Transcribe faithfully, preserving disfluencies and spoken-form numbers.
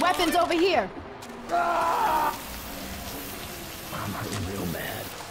Weapons over here! Ah! I'm real mad.